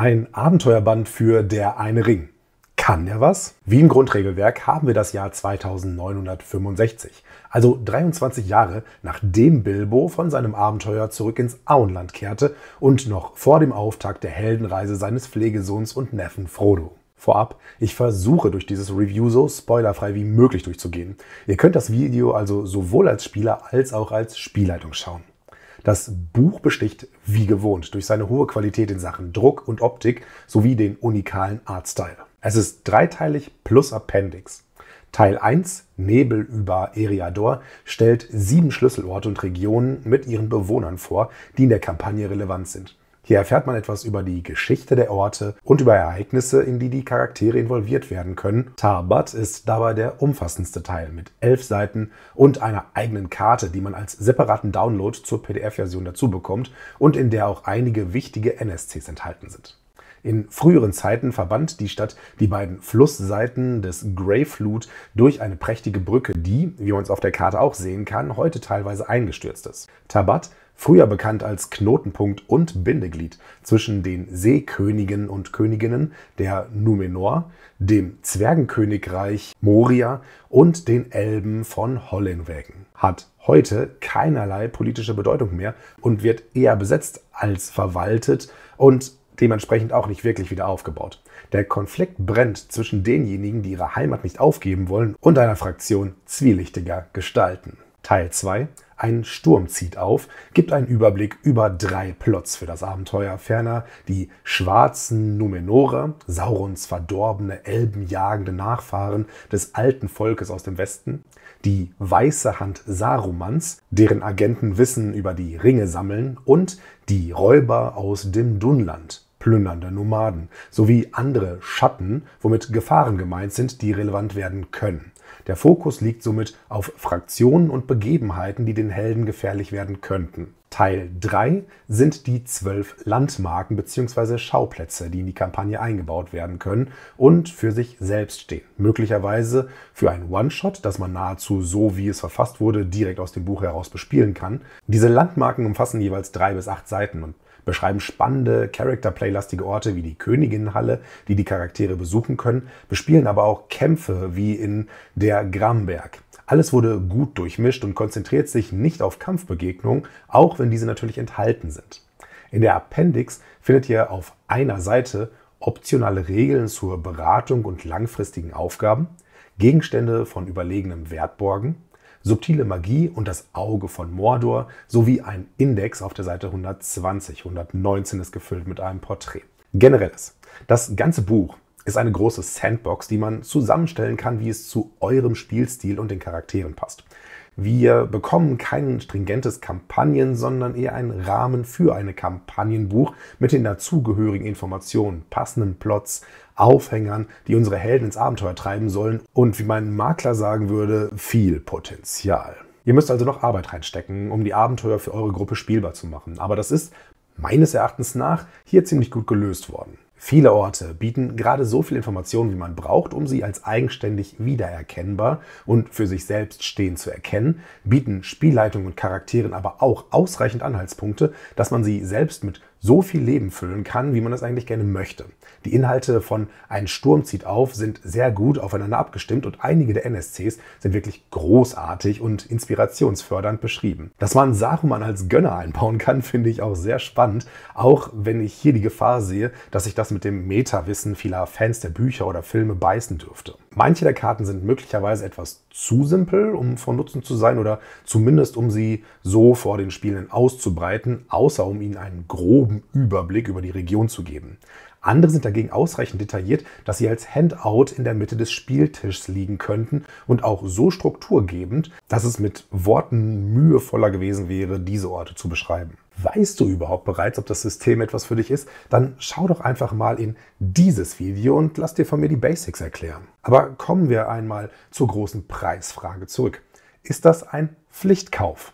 Ein Abenteuerband für Der Eine Ring. Kann der was? Wie im Grundregelwerk haben wir das Jahr 2965, also 23 Jahre, nachdem Bilbo von seinem Abenteuer zurück ins Auenland kehrte und noch vor dem Auftakt der Heldenreise seines Pflegesohns und Neffen Frodo. Vorab, ich versuche durch dieses Review so spoilerfrei wie möglich durchzugehen. Ihr könnt das Video also sowohl als Spieler als auch als Spielleitung schauen. Das Buch besticht wie gewohnt durch seine hohe Qualität in Sachen Druck und Optik sowie den unikalen Artstyle. Es ist dreiteilig plus Appendix. Teil 1, Nebel über Eriador, stellt 7 Schlüsselorte und Regionen mit ihren Bewohnern vor, die in der Kampagne relevant sind. Hier erfährt man etwas über die Geschichte der Orte und über Ereignisse, in die die Charaktere involviert werden können. Tharbad ist dabei der umfassendste Teil mit 11 Seiten und einer eigenen Karte, die man als separaten Download zur PDF-Version dazu bekommt und in der auch einige wichtige NSCs enthalten sind. In früheren Zeiten verband die Stadt die beiden Flussseiten des Greyflut durch eine prächtige Brücke, die, wie man es auf der Karte auch sehen kann, heute teilweise eingestürzt ist. Tharbad, früher bekannt als Knotenpunkt und Bindeglied zwischen den Seekönigen und Königinnen der Númenor, dem Zwergenkönigreich Moria und den Elben von Hollenwegen, hat heute keinerlei politische Bedeutung mehr und wird eher besetzt als verwaltet und dementsprechend auch nicht wirklich wieder aufgebaut. Der Konflikt brennt zwischen denjenigen, die ihre Heimat nicht aufgeben wollen, und einer Fraktion zwielichtiger Gestalten. Teil 2, ein Sturm zieht auf, gibt einen Überblick über 3 Plots für das Abenteuer. Ferner die schwarzen Númenorer, Saurons verdorbene, elbenjagende Nachfahren des alten Volkes aus dem Westen, die weiße Hand Sarumans, deren Agenten Wissen über die Ringe sammeln, und die Räuber aus dem Dunland, plündernde Nomaden, sowie andere Schatten, womit Gefahren gemeint sind, die relevant werden können. Der Fokus liegt somit auf Fraktionen und Begebenheiten, die den Helden gefährlich werden könnten. Teil 3 sind die 12 Landmarken bzw. Schauplätze, die in die Kampagne eingebaut werden können und für sich selbst stehen. Möglicherweise für einen One-Shot, das man nahezu so, wie es verfasst wurde, direkt aus dem Buch heraus bespielen kann. Diese Landmarken umfassen jeweils 3 bis 8 Seiten und beschreiben spannende, Character-Play-lastige Orte wie die Königinnenhalle, die die Charaktere besuchen können, bespielen aber auch Kämpfe wie in der Gramberg. Alles wurde gut durchmischt und konzentriert sich nicht auf Kampfbegegnungen, auch wenn diese natürlich enthalten sind. In der Appendix findet ihr auf einer Seite optionale Regeln zur Beratung und langfristigen Aufgaben, Gegenstände von überlegenem Wertborgen, subtile Magie und das Auge von Mordor sowie ein Index auf der Seite 120. 119 ist gefüllt mit einem Porträt. Generelles: Das ganze Buch ist eine große Sandbox, die man zusammenstellen kann, wie es zu eurem Spielstil und den Charakteren passt. Wir bekommen kein stringentes Kampagnen, sondern eher einen Rahmen für ein Kampagnenbuch mit den dazugehörigen Informationen, passenden Plots, Aufhängern, die unsere Helden ins Abenteuer treiben sollen und, wie mein Makler sagen würde, viel Potenzial. Ihr müsst also noch Arbeit reinstecken, um die Abenteuer für eure Gruppe spielbar zu machen. Aber das ist, meines Erachtens nach, hier ziemlich gut gelöst worden. Viele Orte bieten gerade so viel Informationen, wie man braucht, um sie als eigenständig wiedererkennbar und für sich selbst stehend zu erkennen, bieten Spielleitung und Charakteren aber auch ausreichend Anhaltspunkte, dass man sie selbst mit so viel Leben füllen kann, wie man das eigentlich gerne möchte. Die Inhalte von Ein Sturm zieht auf sind sehr gut aufeinander abgestimmt und einige der NSCs sind wirklich großartig und inspirationsfördernd beschrieben. Dass man Saruman als Gönner einbauen kann, finde ich auch sehr spannend, auch wenn ich hier die Gefahr sehe, dass sich das mit dem Meta-Wissen vieler Fans der Bücher oder Filme beißen dürfte. Manche der Karten sind möglicherweise etwas zu simpel, um von Nutzen zu sein oder zumindest um sie so vor den Spielenden auszubreiten, außer um ihnen einen groben Überblick über die Region zu geben. Andere sind dagegen ausreichend detailliert, dass sie als Handout in der Mitte des Spieltischs liegen könnten und auch so strukturgebend, dass es mit Worten mühevoller gewesen wäre, diese Orte zu beschreiben. Weißt du überhaupt bereits, ob das System etwas für dich ist? Dann schau doch einfach mal in dieses Video und lass dir von mir die Basics erklären. Aber kommen wir einmal zur großen Preisfrage zurück. Ist das ein Pflichtkauf?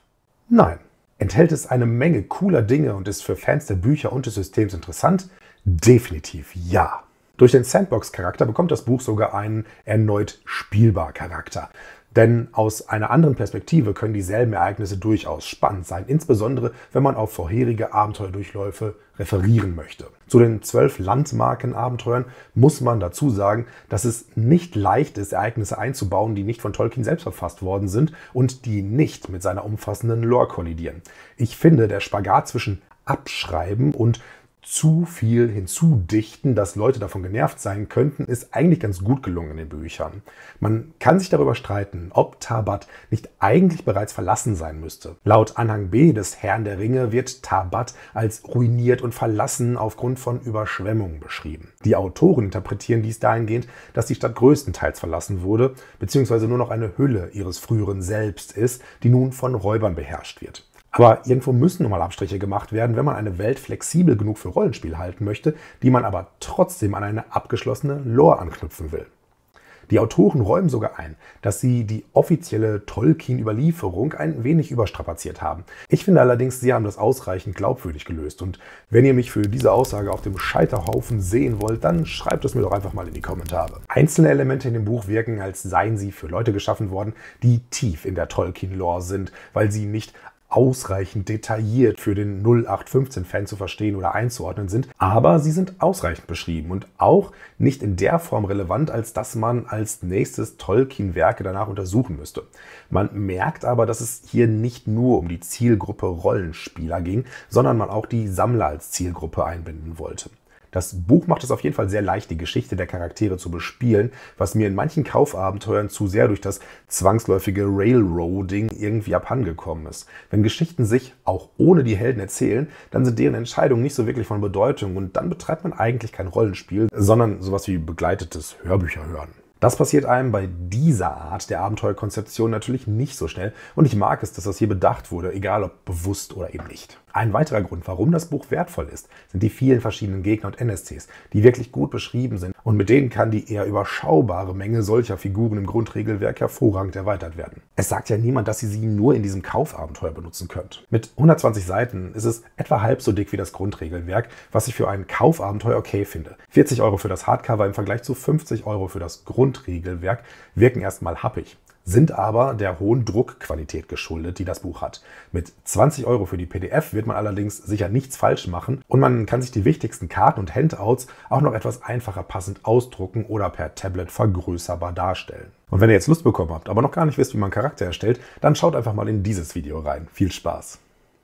Nein. Enthält es eine Menge cooler Dinge und ist für Fans der Bücher und des Systems interessant? Definitiv ja. Durch den Sandbox-Charakter bekommt das Buch sogar einen erneut Spielbar-Charakter. Denn aus einer anderen Perspektive können dieselben Ereignisse durchaus spannend sein, insbesondere wenn man auf vorherige Abenteuerdurchläufe referieren möchte. Zu den 12 Landmarken-Abenteuern muss man dazu sagen, dass es nicht leicht ist, Ereignisse einzubauen, die nicht von Tolkien selbst verfasst worden sind und die nicht mit seiner umfassenden Lore kollidieren. Ich finde, der Spagat zwischen Abschreiben und zu viel hinzudichten, dass Leute davon genervt sein könnten, ist eigentlich ganz gut gelungen in den Büchern. Man kann sich darüber streiten, ob Tharbad nicht eigentlich bereits verlassen sein müsste. Laut Anhang B des Herrn der Ringe wird Tharbad als ruiniert und verlassen aufgrund von Überschwemmungen beschrieben. Die Autoren interpretieren dies dahingehend, dass die Stadt größtenteils verlassen wurde, beziehungsweise nur noch eine Hülle ihres früheren Selbst ist, die nun von Räubern beherrscht wird. Aber irgendwo müssen nun mal Abstriche gemacht werden, wenn man eine Welt flexibel genug für Rollenspiel halten möchte, die man aber trotzdem an eine abgeschlossene Lore anknüpfen will. Die Autoren räumen sogar ein, dass sie die offizielle Tolkien-Überlieferung ein wenig überstrapaziert haben. Ich finde allerdings, sie haben das ausreichend glaubwürdig gelöst. Und wenn ihr mich für diese Aussage auf dem Scheiterhaufen sehen wollt, dann schreibt es mir doch einfach mal in die Kommentare. Einzelne Elemente in dem Buch wirken, als seien sie für Leute geschaffen worden, die tief in der Tolkien-Lore sind, weil sie nicht ausreichend detailliert für den 0815-Fan zu verstehen oder einzuordnen sind, aber sie sind ausreichend beschrieben und auch nicht in der Form relevant, als dass man als nächstes Tolkien-Werke danach untersuchen müsste. Man merkt aber, dass es hier nicht nur um die Zielgruppe Rollenspieler ging, sondern man auch die Sammler als Zielgruppe einbinden wollte. Das Buch macht es auf jeden Fall sehr leicht, die Geschichte der Charaktere zu bespielen, was mir in manchen Kaufabenteuern zu sehr durch das zwangsläufige Railroading irgendwie abhandengekommen ist. Wenn Geschichten sich auch ohne die Helden erzählen, dann sind deren Entscheidungen nicht so wirklich von Bedeutung und dann betreibt man eigentlich kein Rollenspiel, sondern sowas wie begleitetes Hörbücherhören. Das passiert einem bei dieser Art der Abenteuerkonzeption natürlich nicht so schnell und ich mag es, dass das hier bedacht wurde, egal ob bewusst oder eben nicht. Ein weiterer Grund, warum das Buch wertvoll ist, sind die vielen verschiedenen Gegner und NSCs, die wirklich gut beschrieben sind und mit denen kann die eher überschaubare Menge solcher Figuren im Grundregelwerk hervorragend erweitert werden. Es sagt ja niemand, dass ihr sie nur in diesem Kaufabenteuer benutzen könnt. Mit 120 Seiten ist es etwa halb so dick wie das Grundregelwerk, was ich für ein Kaufabenteuer okay finde. 40 € für das Hardcover im Vergleich zu 50 € für das Grundregelwerk wirken erstmal happig, sind aber der hohen Druckqualität geschuldet, die das Buch hat. Mit 20 € für die PDF wird man allerdings sicher nichts falsch machen und man kann sich die wichtigsten Karten und Handouts auch noch etwas einfacher passend ausdrucken oder per Tablet vergrößerbar darstellen. Und wenn ihr jetzt Lust bekommen habt, aber noch gar nicht wisst, wie man einen Charakter erstellt, dann schaut einfach mal in dieses Video rein. Viel Spaß!